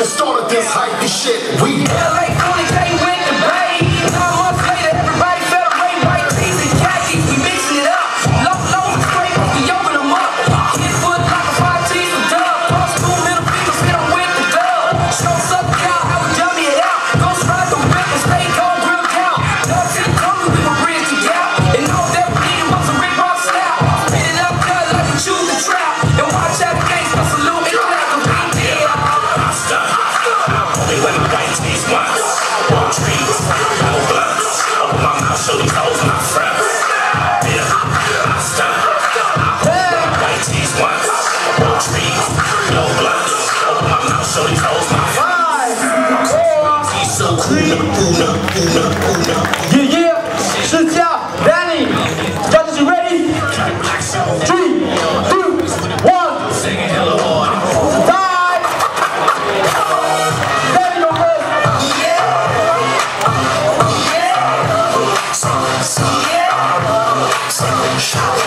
Started this hypey shit. We LA 40K with the bay. How much later everybody federate white teeth and khakis. We mixing it up. Low straight, we open them up. Hit foot like a 5G for dub. Cross two middle fingers, hit them with the dub. Show suck out, how we dummy it out. Go strike the whip and stay cold, grill down. Dub to the company, we gon' bridge the gap. And all that we need was a rip off slap. Spin it up, cut like we choose the trap. And watch out the gangs, I salute it. Yeah, yeah, Shi Jia, Danny, guys, you ready? 3, 2, 1. Time! Danny, go first. Yeah.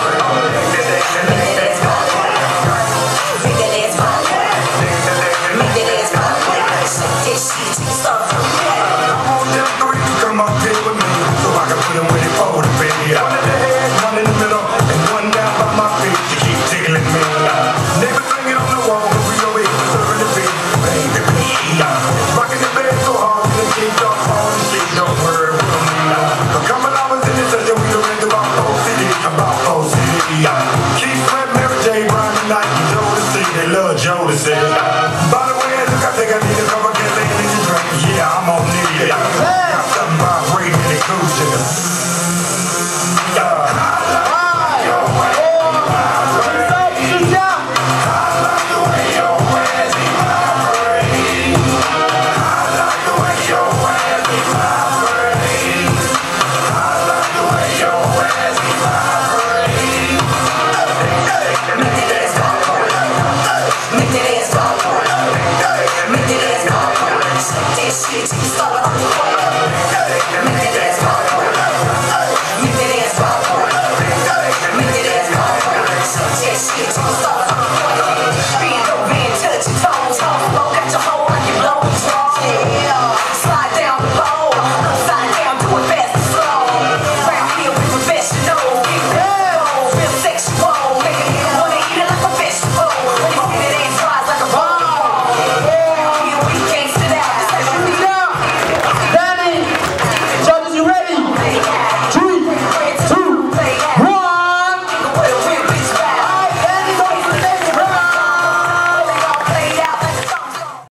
Make that ass go. Make that ass go. Shake that shit till you start.